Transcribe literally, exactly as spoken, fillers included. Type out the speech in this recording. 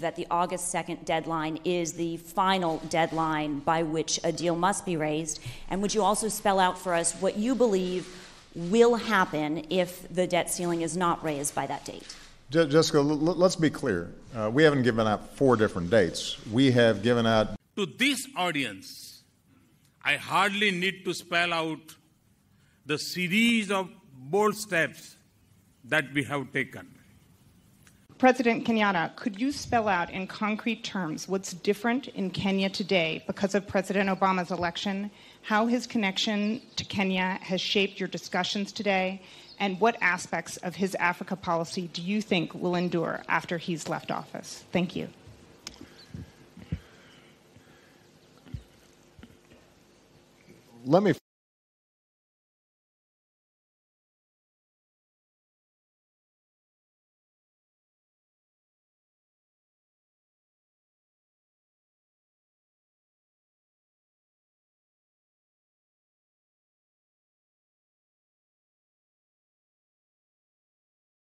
that the August second deadline is the final deadline by which a deal must be raised? And would you also spell out for us what you believe will happen if the debt ceiling is not raised by that date? Jessica, let's be clear. Uh, we haven't given out four different dates. We have given out... To this audience, I hardly need to spell out the series of bold steps that we have taken. President Kenyatta, could you spell out in concrete terms what's different in Kenya today because of President Obama's election, how his connection to Kenya has shaped your discussions today, and what aspects of his Africa policy do you think will endure after he's left office? Thank you. Let me